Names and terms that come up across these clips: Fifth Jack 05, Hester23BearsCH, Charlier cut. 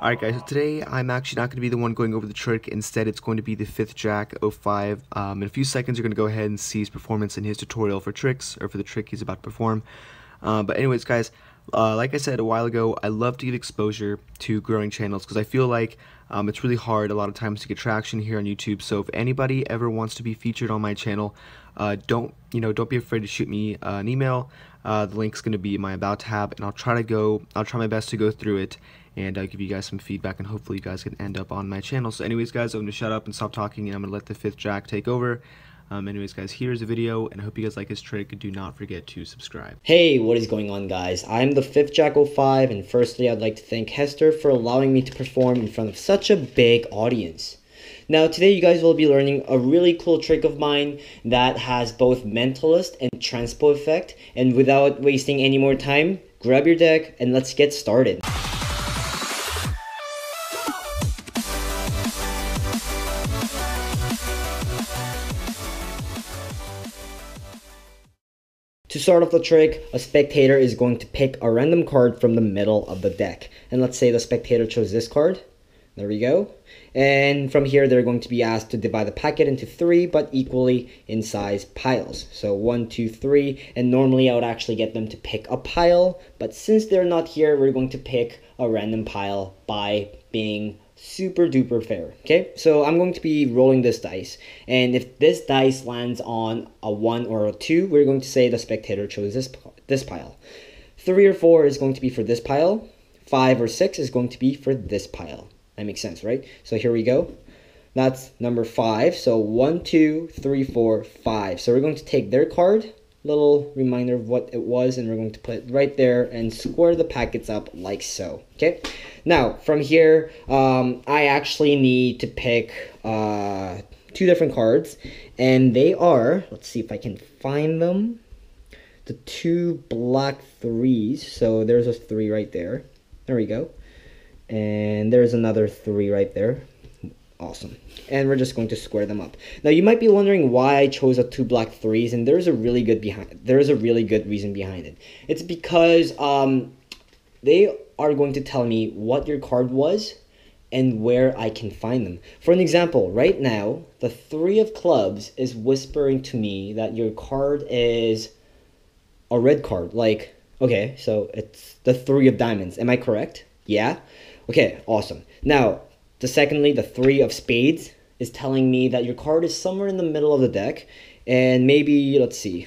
Alright guys, so today I'm actually not going to be the one going over the trick. Instead, it's going to be the Fifth Jack 05. In a few seconds, you're going to go ahead and see his performance in his tutorial for tricks, or for the trick he's about to perform. But anyways, guys, like I said a while ago, I love to give exposure to growing channels because I feel like it's really hard a lot of times to get traction here on YouTube. So if anybody ever wants to be featured on my channel, don't be afraid to shoot me an email. The link's going to be in my About tab, and I'll try my best to go through it and give you guys some feedback, and hopefully you guys can end up on my channel. So anyways guys, I'm going to shut up and stop talking, and I'm going to let the Fifth Jack take over. Anyways guys, here's the video, and I hope you guys like his trick. Do not forget to subscribe. Hey, what is going on guys? I'm the Fifth Jack 05, and firstly I'd like to thank Hester for allowing me to perform in front of such a big audience. Now today you guys will be learning a really cool trick of mine that has both mentalist and transpo effect, and without wasting any more time, grab your deck and let's get started. To start off the trick, a spectator is going to pick a random card from the middle of the deck. And let's say the spectator chose this card. There we go. And from here, they're going to be asked to divide the packet into three, but equally in size piles. So 1, 2, 3. And normally I would actually get them to pick a pile. But since they're not here, we're going to pick a random pile by being super duper fair. Okay, so I'm going to be rolling this dice, and if this dice lands on a 1 or a 2, we're going to say the spectator chose this pile. 3 or 4 is going to be for this pile. 5 or 6 is going to be for this pile. That makes sense, right? So here we go. That's number 5. So 1, 2, 3, 4, 5. So we're going to take their card, little reminder of what it was, and we're going to put it right there and square the packets up like so. Okay, now from here I actually need to pick two different cards, and they are, let's see if I can find them, the two black threes. So there's a 3 right there, there we go, and there's another 3 right there. Awesome. And we're just going to square them up. Now you might be wondering why I chose a 2 black 3s, and there's a really good reason behind it. It's because they are going to tell me what your card was and where I can find them. For an example, right now the 3 of clubs is whispering to me that your card is a red card. Like, okay, so it's the 3 of diamonds. Am I correct? Yeah? Okay, awesome. Now secondly, the 3 of spades is telling me that your card is somewhere in the middle of the deck, and maybe, let's see,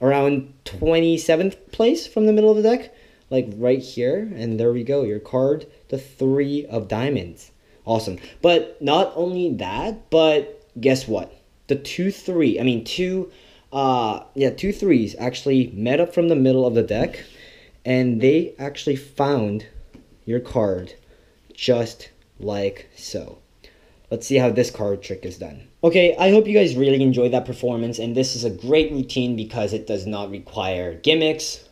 around 27th place from the middle of the deck, like right here, and there we go, your card, the 3 of diamonds. Awesome. But not only that, but guess what? The 2 3s actually met up from the middle of the deck, and they actually found your card just like so. Let's see how this card trick is done. Okay, I hope you guys really enjoyed that performance, and this is a great routine because it does not require gimmicks,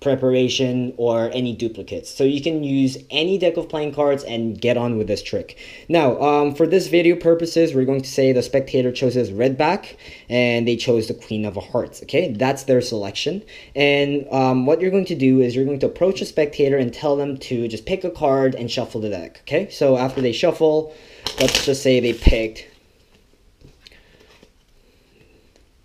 preparation, or any duplicates. So you can use any deck of playing cards and get on with this trick. Now, for this video purposes, we're going to say the spectator chose his red back, and they chose the queen of hearts, okay? That's their selection. And what you're going to do is you're going to approach a spectator and tell them to just pick a card and shuffle the deck, okay? So after they shuffle, let's just say they picked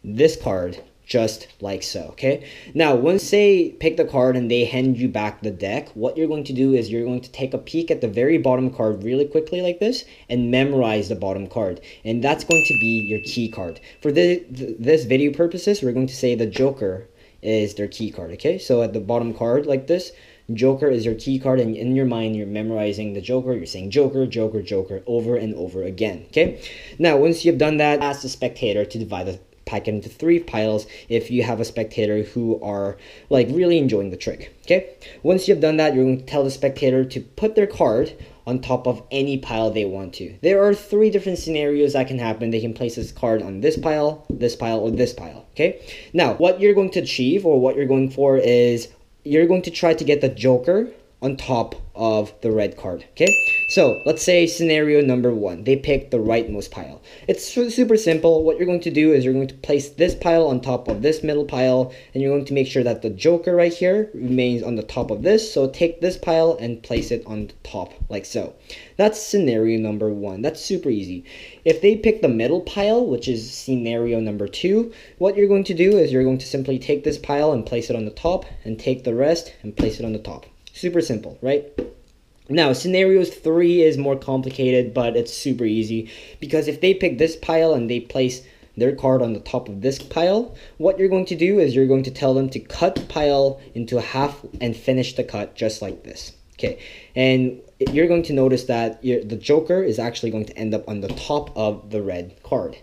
this card, just like so, okay? Now, once they pick the card and they hand you back the deck, what you're going to do is you're going to take a peek at the very bottom card really quickly like this and memorize the bottom card. And that's going to be your key card. For this video purposes, we're going to say the Joker is their key card, okay? So at the bottom card like this, Joker is your key card, and in your mind you're memorizing the Joker. You're saying Joker, Joker, Joker over and over again, okay? Now, once you've done that, ask the spectator to divide the pack it into 3 piles if you have a spectator who are like really enjoying the trick, okay? Once you've done that, you're going to tell the spectator to put their card on top of any pile they want to. There are 3 different scenarios that can happen. They can place this card on this pile, or this pile, okay? Now, what you're going to achieve, or what you're going for, is you're going to try to get the Joker on top of the red card. Okay, so let's say scenario number one, they pick the rightmost pile. It's super simple. What you're going to do is you're going to place this pile on top of this middle pile, and you're going to make sure that the joker right here remains on the top of this. So take this pile and place it on the top like so. That's scenario number one. That's super easy. If they pick the middle pile, which is scenario number two, what you're going to do is you're going to simply take this pile and place it on the top, and take the rest and place it on the top. Super simple, right? Now, scenarios three is more complicated, but it's super easy, because if they pick this pile and they place their card on the top of this pile, what you're going to do is you're going to tell them to cut the pile into half and finish the cut just like this. Okay, and you're going to notice that the joker is actually going to end up on the top of the red card,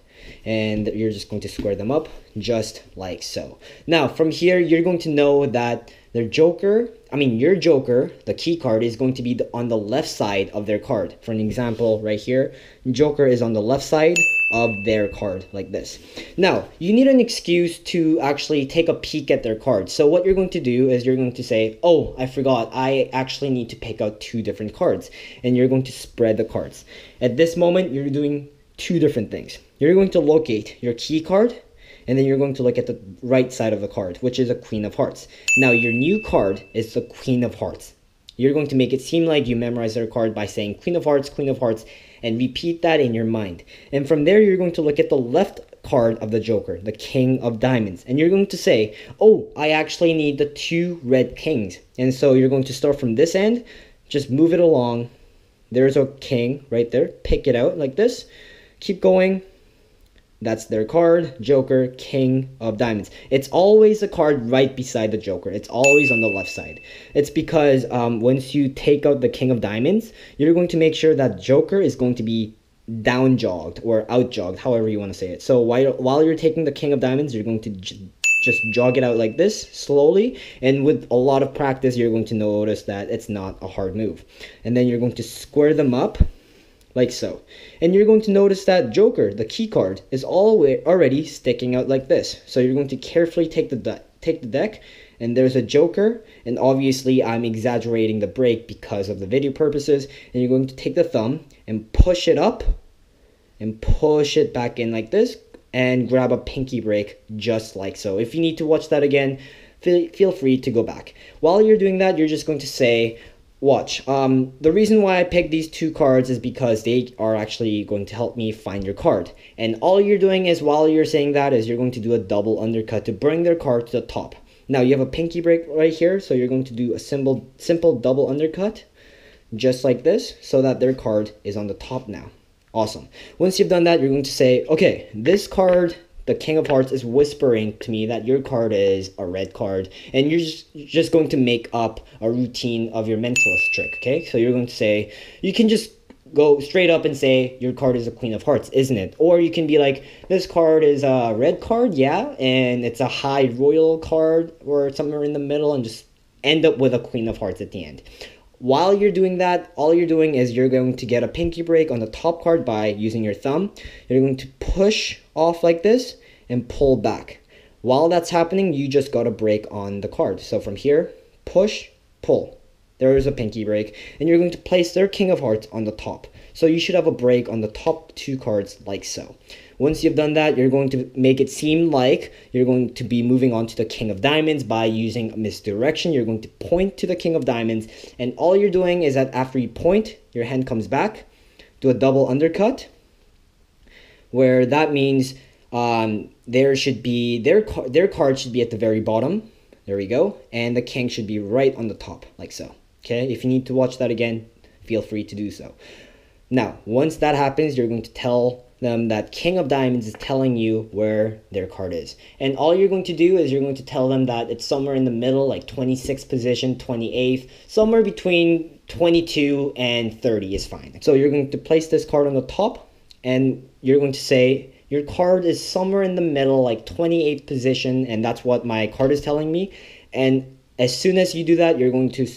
and you're just going to square them up just like so. Now from here, you're going to know that their joker, the key card, is going to be on the left side of their card. For an example right here, joker is on the left side of their card like this. Now you need an excuse to actually take a peek at their card. So what you're going to do is you're going to say, oh, I forgot, I actually need to pick out two different cards, and you're going to spread the cards. At this moment, you're doing two different things. You're going to locate your key card, and then you're going to look at the right side of the card, which is a Queen of Hearts. Now your new card is the Queen of Hearts. You're going to make it seem like you memorize their card by saying Queen of Hearts, and repeat that in your mind. And from there, you're going to look at the left card of the joker, the King of Diamonds, and you're going to say, oh, I actually need the two red kings. And so you're going to start from this end, just move it along. There's a king right there, pick it out like this, keep going. That's their card, joker, King of Diamonds. It's always the card right beside the joker. It's always on the left side. It's because once you take out the King of Diamonds, you're going to make sure that joker is going to be down jogged or out jogged, however you want to say it. So while you're taking the King of Diamonds, you're going to just jog it out like this slowly, and with a lot of practice, you're going to notice that it's not a hard move. And then you're going to square them up like so, and you're going to notice that joker, the key card, is already sticking out like this. So you're going to carefully take the deck, and there's a joker, and obviously I'm exaggerating the break because of the video purposes, and you're going to take the thumb and push it up and push it back in like this, and grab a pinky break just like so. If you need to watch that again, feel free to go back. While you're doing that, you're just going to say, watch, the reason why I picked these two cards is because they are actually going to help me find your card. And all you're doing is, while you're saying that, is you're going to do a double undercut to bring their card to the top. Now you have a pinky break right here, so you're going to do a simple double undercut just like this, so that their card is on the top now. Awesome. Once you've done that, you're going to say, okay, this card, the King of Hearts, is whispering to me that your card is a red card, and you're just going to make up a routine of your mentalist trick, okay? So you're going to say, you can just go straight up and say, your card is a Queen of Hearts, isn't it? Or you can be like, this card is a red card, yeah, and it's a high royal card, or somewhere in the middle, and just end up with a Queen of Hearts at the end. While you're doing that, all you're doing is you're going to get a pinky break on the top card by using your thumb. You're going to push off like this and pull back. While that's happening, you just got a break on the card. So from here, push, pull. There is a pinky break, and you're going to place their King of Hearts on the top. So you should have a break on the top two cards like so. Once you've done that, you're going to make it seem like you're going to be moving on to the King of Diamonds by using misdirection. You're going to point to the King of Diamonds, and all you're doing is that after you point, your hand comes back, do a double undercut, where that means their card should be at the very bottom. There we go. And the king should be right on the top like so. Okay, if you need to watch that again, feel free to do so. Now, once that happens, you're going to tell them that King of Diamonds is telling you where their card is. And all you're going to do is you're going to tell them that it's somewhere in the middle, like 26th position, 28th, somewhere between 22 and 30 is fine. So you're going to place this card on the top, and you're going to say, your card is somewhere in the middle, like 28th position, and that's what my card is telling me. And as soon as you do that, you're going to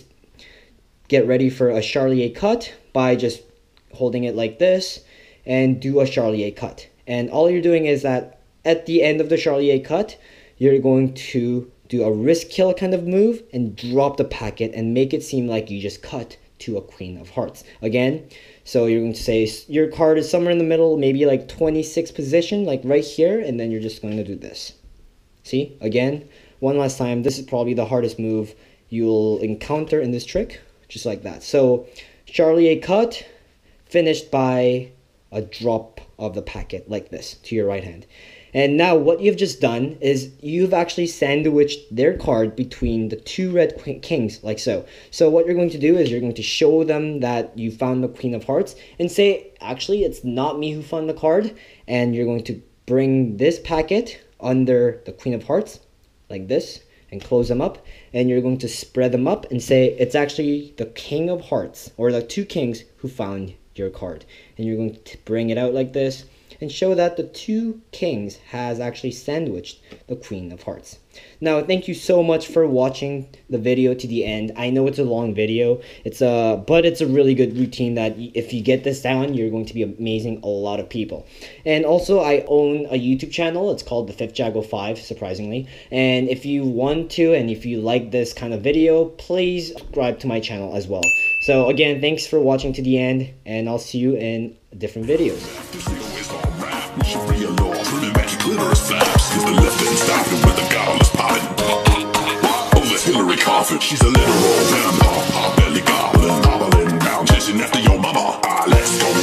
get ready for a Charlier cut by just holding it like this and do a Charlier cut. And all you're doing is that at the end of the Charlier cut, you're going to do a wrist kill kind of move and drop the packet and make it seem like you just cut to a queen of hearts. Again, so you're going to say your card is somewhere in the middle, maybe like 26th position, like right here, and then you're just going to do this. See, again, one last time, this is probably the hardest move you'll encounter in this trick, just like that. So Charlier cut, finished by a drop of the packet like this to your right hand. And now what you've just done is you've actually sandwiched their card between the two red kings, like so. So what you're going to do is you're going to show them that you found the queen of hearts and say, actually, it's not me who found the card. And you're going to bring this packet under the queen of hearts, like this, and close them up. And you're going to spread them up and say, it's actually the king of hearts, or the two kings who found your card. And you're going to bring it out like this and show that the two kings has actually sandwiched the queen of hearts. Now, thank you so much for watching the video to the end. I know it's a long video, but it's a really good routine that if you get this down, you're going to be amazing a lot of people. And also, I own a YouTube channel. It's called the Fifth Jack 05, surprisingly. And if you want to, and if you like this kind of video, please subscribe to my channel as well. So again, thanks for watching to the end, and I'll see you in different videos. We should be alone, turning magic glitter slaps. Cause the left didn't stop it with the godless poppin'. Over Hillary Crawford, she's a literal vampire. Belly goblin, bobbling, bound, chasing after your mama. Let's go.